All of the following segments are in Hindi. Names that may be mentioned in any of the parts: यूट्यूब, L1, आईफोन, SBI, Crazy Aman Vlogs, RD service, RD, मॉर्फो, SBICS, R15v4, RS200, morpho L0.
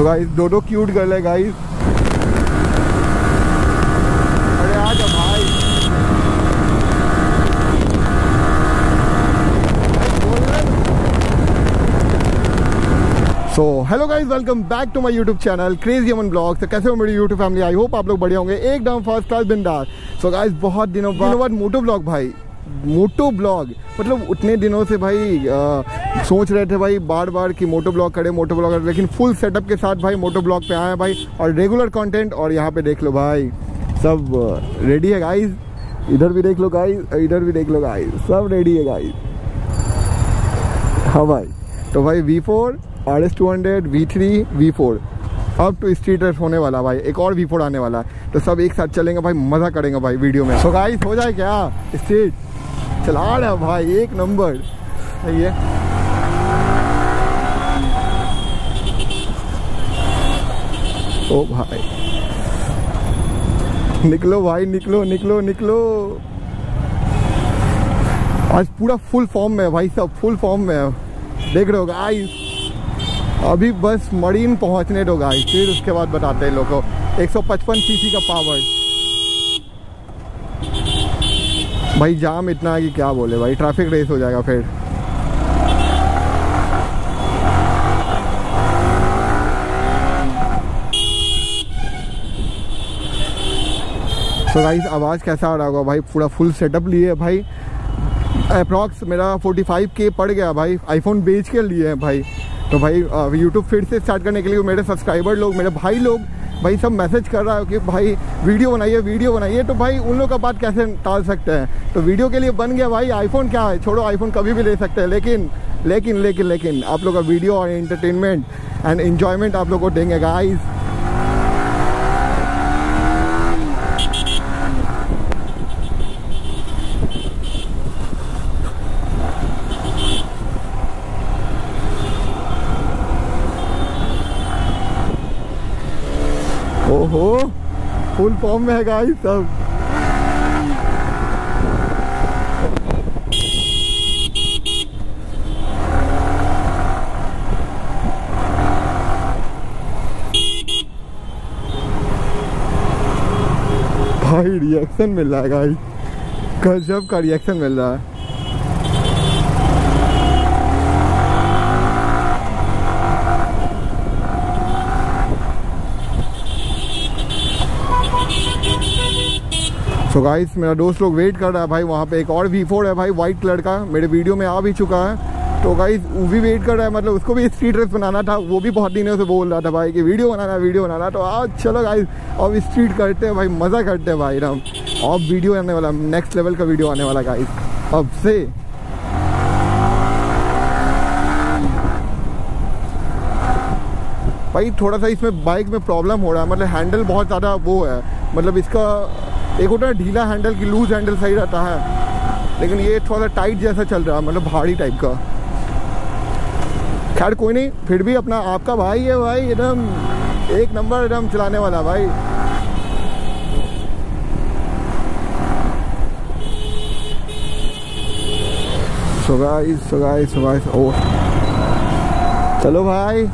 तो गाइस दो क्यूट गर्ल है गाइस। अरे आ जा भाई, so hello guys, welcome back to my यूट्यूब channel crazy Aman vlogs. तो कैसे हो मेरी यूट्यूब फैमिली, आई होप आप लोग बढ़िया होंगे, एकदम फर्स्ट क्लास बिंदास। सो गाइस बहुत दिनों बाद मोटो व्लॉग, भाई मोटो ब्लॉग मतलब उतने दिनों से भाई सोच रहे थे भाई बार बार कि मोटो ब्लॉग करें लेकिन फुल सेटअप के साथ भाई मोटो ब्लॉग पे आए हैं भाई और रेगुलर कंटेंट। और यहाँ पे देख लो भाई सब रेडी है गाइस, इधर भी देख लो गाइस, इधर भी देख लो गाइस, सब रेडी है गाइस। हाँ भाई, तो भाई V4 RS200 V3 V4 अब तो स्ट्रीट रेस होने वाला भाई, एक और V4 आने वाला है, तो सब एक साथ चलेंगे भाई, मज़ा करेंगे भाई वीडियो में। तो गाइस हो जाए क्या, स्ट्रीट चला रहा भाई एक नंबर, सही है। ओ भाई निकलो निकलो निकलो, आज पूरा फुल फॉर्म में है भाई, सब फुल फॉर्म में है, देख रहे हो गाइस। अभी बस मरीन पहुंचने दो गाइस, फिर उसके बाद बताते हैं लोगों को 155 सीसी का पावर। भाई जाम इतना है कि क्या बोले भाई, ट्रैफिक रेस हो जाएगा फिर। तो गाइस आवाज़ कैसा आ रहा होगा भाई, पूरा फुल सेटअप लिए है भाई। अप्रॉक्स मेरा 45K पड़ गया भाई, आईफोन बेच के लिए है भाई। तो भाई यूट्यूब फिर से स्टार्ट करने के लिए मेरे सब्सक्राइबर लोग, मेरे भाई लोग भाई सब मैसेज कर रहा है कि भाई वीडियो बनाइए वीडियो बनाइए, तो भाई उन लोग का बात कैसे टाल सकते हैं। तो वीडियो के लिए बन गया भाई आईफोन, क्या है छोड़ो आईफोन कभी भी ले सकते हैं, लेकिन लेकिन लेकिन लेकिन आप लोग का वीडियो और एंटरटेनमेंट एंड एन्जॉयमेंट आप लोग को देंगे गाइस। ओहो फुल फॉर्म में है गाइस सब। भाई रिएक्शन मिल रहा है गाइस, गजब का रिएक्शन मिल रहा है। तो गाइस मेरा दोस्त लोग वेट कर रहा है भाई, वहाँ पे एक और V4 है भाई वाइट कलर का, मेरे वीडियो में आ भी चुका है। तो गाइस वो भी वेट कर रहा है, मतलब उसको भी स्ट्रीट रेस बनाना था, वो भी बहुत दिनों से बोल रहा था भाई कि वीडियो बनाना वीडियो बनाना। तो आज चलो गाइस अब स्ट्रीट करते हैं भाई, मज़ा करते हैं भाई राम। अब वीडियो आने वाला नेक्स्ट लेवल का वीडियो आने वाला गाइस अब से। भाई थोड़ा सा इसमें बाइक में प्रॉब्लम हो रहा है, मतलब हैंडल बहुत ज़्यादा वो है, मतलब इसका एक होता है ढीला हैंडल की, लूज हैंडल सही रहता है, लेकिन ये थोड़ा सा टाइट जैसा चल रहा है, मतलब भारी टाइप का। खैर कोई नहीं, फिर भी अपना आपका भाई है भाई, एकदम एक नंबर एकदम चलाने वाला भाई। सो गाइस ओ चलो भाई,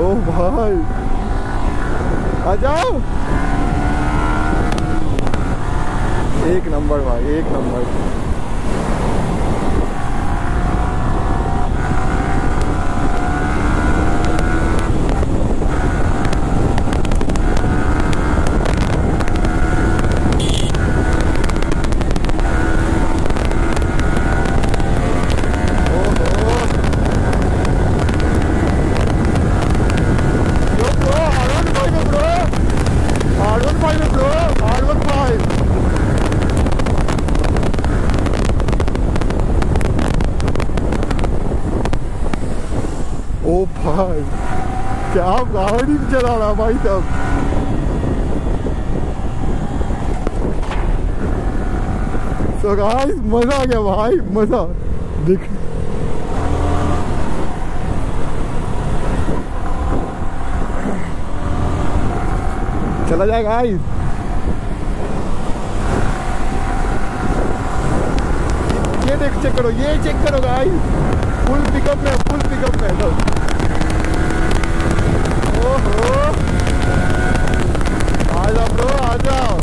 ओ भाई आ जाओ, एक नंबर भाई एक नंबर। ओ भाई क्या गाड़ी चला रहा भाई साहब, सो गाइस मजा आ गया भाई, मजा देख। मजा गाइस। ये देख, चेक करो, ये चेक करो गाइस, फुल पिकअप में, फुल पिकअप में तो। ओहो आ जाओ ब्रो, आ जाओ।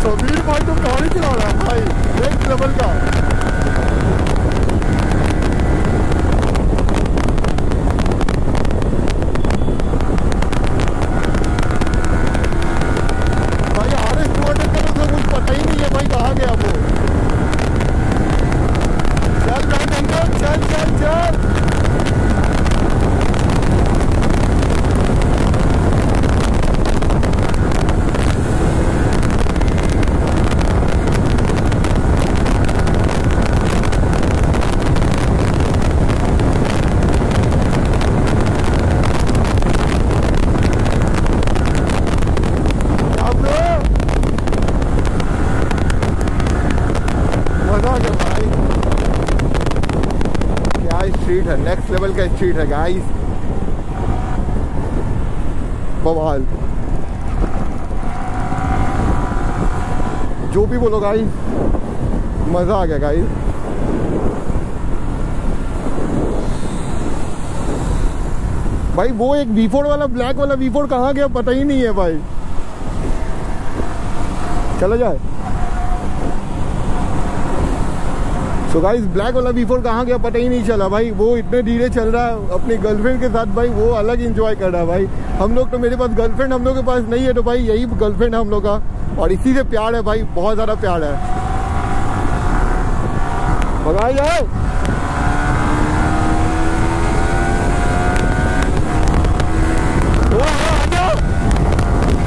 समीर भाई तुम गाड़ी चला रहा भाई, एक लेवल का। नेक्स्ट लेवल का स्ट्रीट है गाइस, बवाल। जो भी बोलो गाइस, मजा आ गया गाइस। भाई वो एक V4 वाला, ब्लैक वाला V4 कहाँ गया पता ही नहीं है भाई। चला जाए तो गाइस, ब्लैक वाला V4 कहाँ गया पता ही नहीं चला भाई। वो इतने धीरे चल रहा है अपनी गर्लफ्रेंड के साथ भाई, वो अलग इंजॉय कर रहा है भाई। हम लोग तो, मेरे पास गर्लफ्रेंड हम लोग के पास नहीं है तो भाई यही गर्लफ्रेंड है हम लोग का, और इसी से प्यार है भाई, बहुत ज़्यादा प्यार है। और भाई जाओ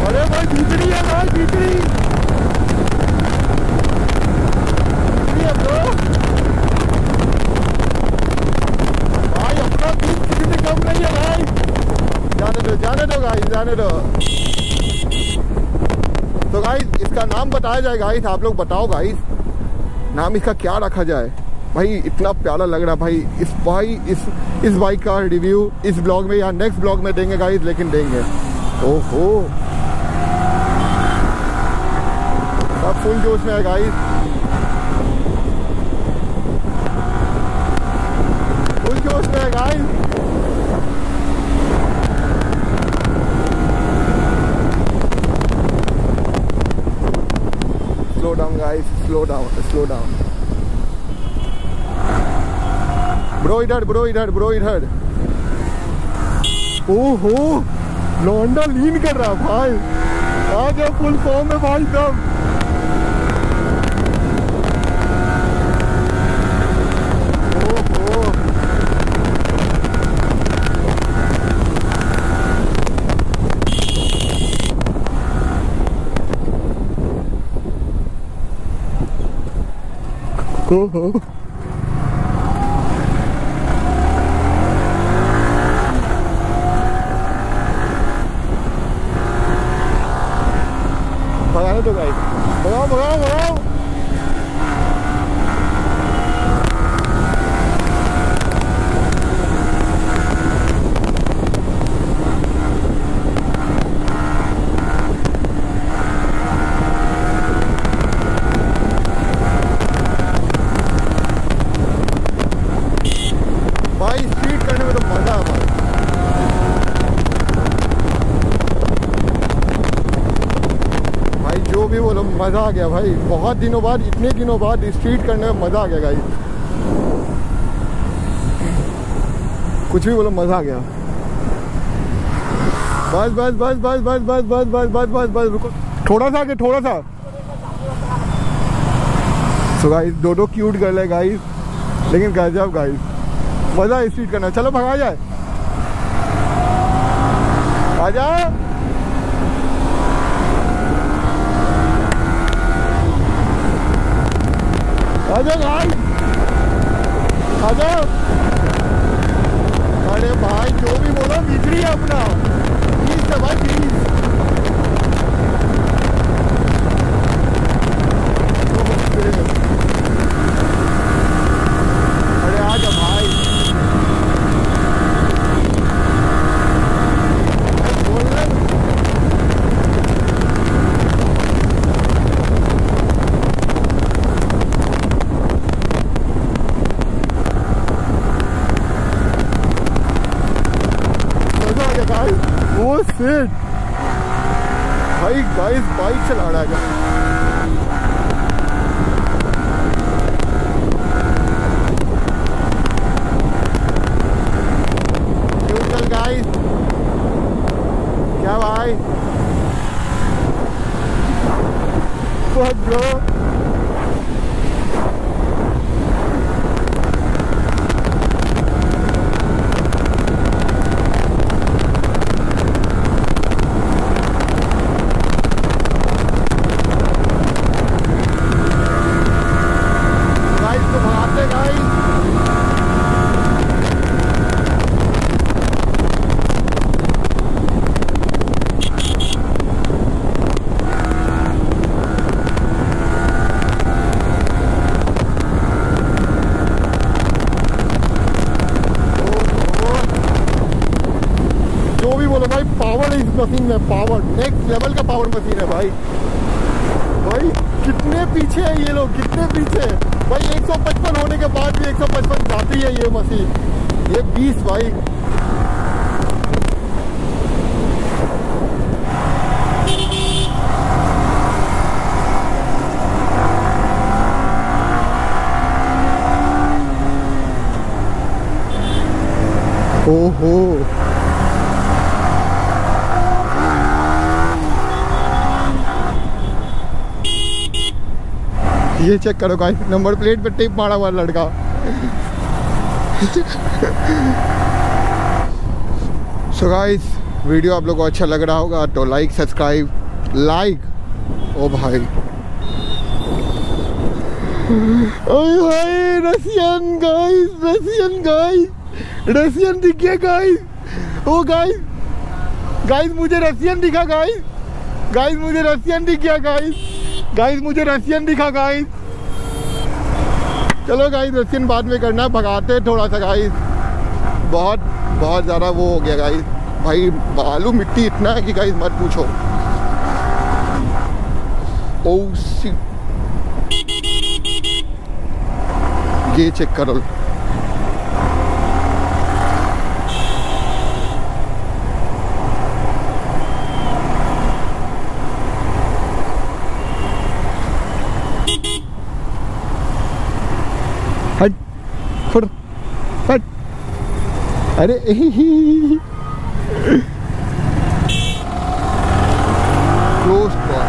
अरे भाई खिचड़ी है भाई, खिचड़ी जाने दो। तो गाइस इसका नाम बताया जाए गाइस, आप लोग बताओ गाइस नाम इसका क्या रखा जाए भाई। इतना प्यारा लग रहा भाई इस भाई, इस बाइक का रिव्यू इस ब्लॉग में या नेक्स्ट ब्लॉग में देंगे गाइस, लेकिन देंगे। ओहो अब फुल जोश में है गाइस, फुल जोश में है guys. Down guys, slow down, slow down bro, इधर ब्रो, इधर ब्रो, इधर। ओहो लौंडा लीन कर रहा भाई, आ गया फुल फॉर्म में भाई साहब। भगाओ तो गाइस, भगाओ भगाओ भगाओ। मज़ा आ गया भाई, बहुत दिनों बाद, इतने दिनों बाद स्ट्रीट करने में मज़ा आ गया गाइस। कुछ भी बोलो, मज़ा आ गया। बस बस बस बस बस बस बस बस बस बस बस, रुको थोड़ा सा आगे, थोड़ा सा। सो गाइस दो क्यूट गर्ल है गाइस, लेकिन गजब गाइस, मज़ा स्ट्रीट करना। चलो भगा जाए, आ जा भाई, आजाओ। अरे भाई जो भी बोलो, बिगड़ी है अपना प्लीज है भाई, प्लीज। अरे आजा भाई। भाई गाइस बाइक चला रहा है। गाइस क्या भाई ब्रो मशीन में पावर, नेक्स्ट लेवल का पावर मशीन है भाई। भाई कितने पीछे है ये लोग, कितने पीछे भाई। 155 होने के बाद भी 155 जाती है ये मशीन, ये 20 भाई। ओहो ये चेक करो गाइस, नंबर प्लेट पे टिप मारा हुआ लड़का। सो गाइस वीडियो आप लोगों को अच्छा लग रहा होगा तो लाइक सब्सक्राइब लाइक। ओ भाई Russian guys, Russian guys, Russian दिखे गाइस। ओ गाइस गाइस मुझे रशियन दिखा गाइस, गाइस मुझे रशियन दिख गया गाइस, गाइस मुझे रशियन दिखा गाइस। चलो गाइस रशियन बाद में करना, भगाते थोड़ा सा गाइस। बहुत ज़्यादा वो हो गया गाइस भाई, बालू मिट्टी इतना है कि गाइस मत पूछो। ओ शिट, ये चेक करो फट। अरे क्लोज पर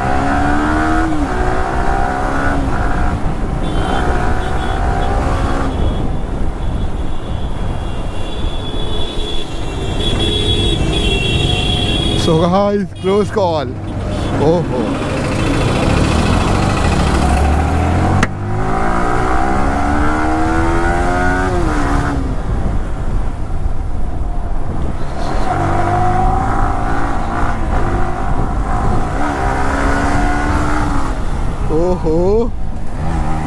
सो गाइस क्लोज कॉल। ओहो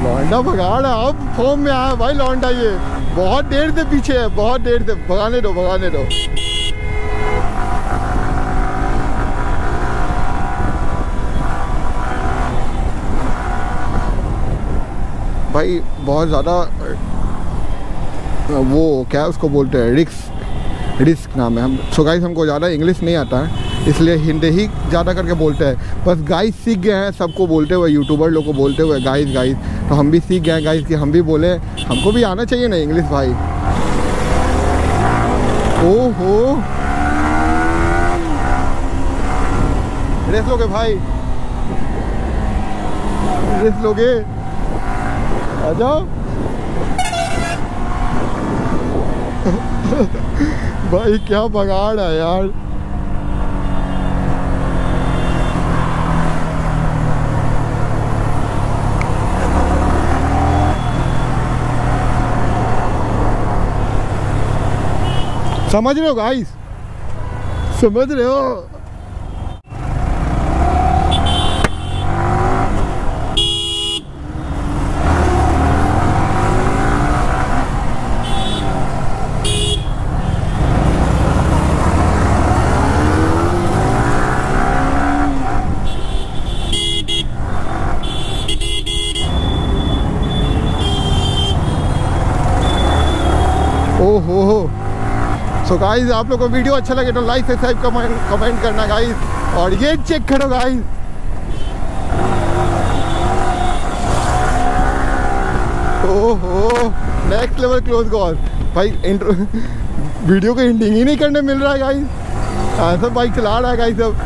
लौंडा भगा रहा, अब फॉर्म में आया भाई लौंडा। ये बहुत देर से पीछे है, बहुत देर से। भगाने दो, भगाने दो। भाई बहुत ज़्यादा वो क्या उसको बोलते हैं, रिस्क नाम है। हम सो गाइस हमको ज़्यादा इंग्लिश नहीं आता है इसलिए हिंदी ही ज़्यादा करके बोलते हैं। बस गाइस सीख गए हैं सबको बोलते हुए, यूट्यूबर लोग को बोलते हुए गाइस गाइस। तो हम भी सीख गए हैं गाइस कि हम भी बोले, हमको भी आना चाहिए ना इंग्लिश भाई। ओहो रेस लोगे भाई, रेस लोगे, आ जाओ। भाई क्या बगाड़ है यार। समझ रहे हो गाइस, समझ रहे हो। सो गाइज आप लोगों को वीडियो अच्छा लगे तो लाइक सब्सक्राइब कमेंट करना गाइज, और ये चेक करो गाइज, ओहो नेक्स्ट लेवल क्लोज कॉल भाई। इंट्रो वीडियो को एंडिंग ही नहीं करने मिल रहा है गाइज, ऐसा बाइक चला रहा है गाइज सब।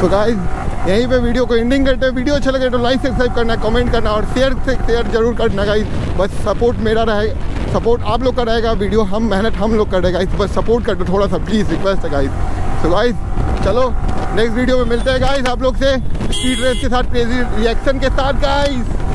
सो गाइज यहीं पे वीडियो को एंडिंग करते हैं। वीडियो अच्छा लगे तो लाइक सब्सक्राइब करना, कमेंट करना और शेयर जरूर करना गाइज। बस सपोर्ट मेरा रहे, सपोर्ट आप लोग का रहेगा, वीडियो हम मेहनत हम लोग कर रहे गाइज, बस सपोर्ट कर दो थोड़ा सा प्लीज़, रिक्वेस्ट है गाइज। सो गाइज चलो नेक्स्ट वीडियो में मिलते हैं गाइज आप लोग से स्पीड रेस के साथ, क्रेजी रिएक्शन के साथ गाइज।